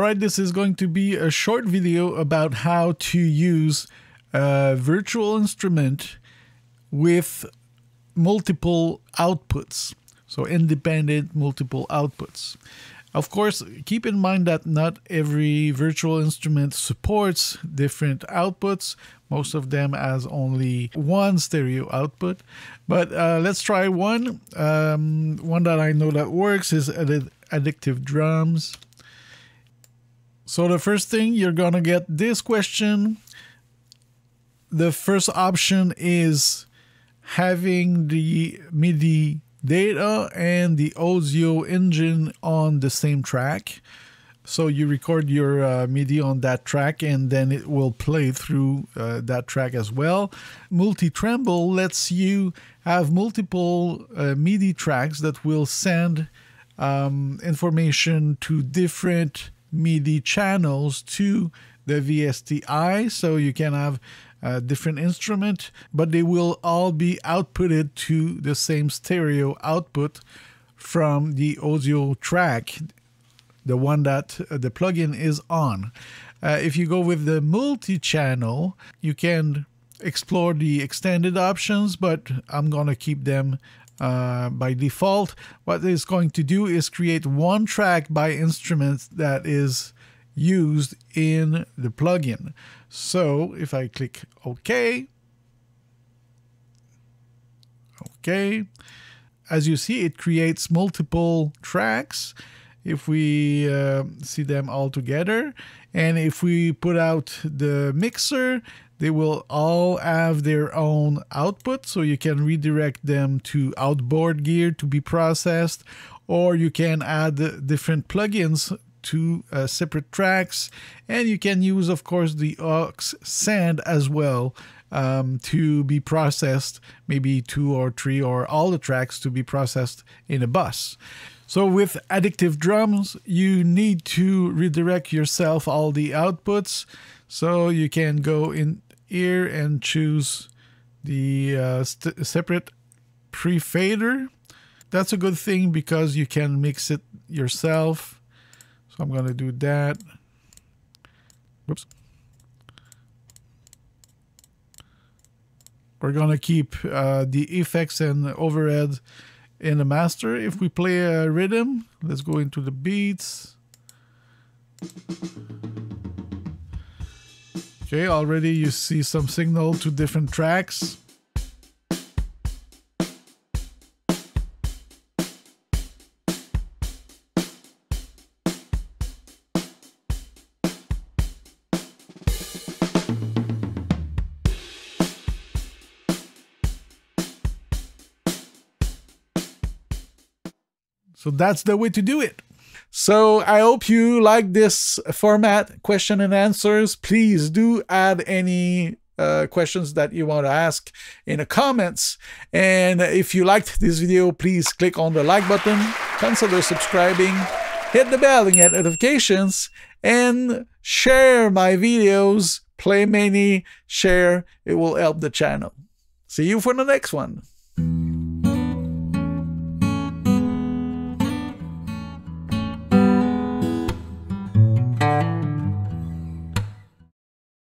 Alright, this is going to be a short video about how to use a virtual instrument with multiple outputs. So independent multiple outputs. Of course, keep in mind that not every virtual instrument supports different outputs. Most of them has only one stereo output. But let's try one. One that I know that works is Addictive Drums. So the first thing, you're going to get this question. The first option is having the MIDI data and the audio engine on the same track. So you record your MIDI on that track and then it will play through that track as well. Multi-tremble lets you have multiple MIDI tracks that will send information to different MIDI channels to the VSTi, so you can have different instrument, but they will all be outputted to the same stereo output from the audio track, the one that the plugin is on. If you go with the multi-channel, you can explore the extended options, but I'm gonna keep them by default. What it's going to do is create one track by instrument that is used in the plugin. So if I click OK, as you see, it creates multiple tracks. If we see them all together, and if we put out the mixer, they will all have their own output, so you can redirect them to outboard gear to be processed, or you can add different plugins to separate tracks, and you can use, of course, the aux send as well to be processed, maybe 2 or 3 or all the tracks to be processed in a bus. So with Addictive Drums, you need to redirect yourself all the outputs. So you can go in here and choose the separate pre-fader. That's a good thing because you can mix it yourself. So I'm going to do that. Whoops. We're going to keep the effects and overhead in the master. If we play a rhythm, let's go into the beats. Okay, already you see some signal to different tracks. So that's the way to do it. So I hope you like this format, question and answers. Please do add any questions that you want to ask in the comments. And if you liked this video, please click on the like button, consider subscribing, hit the bell and get notifications, and share my videos. Play many, share, it will help the channel. See you for the next one.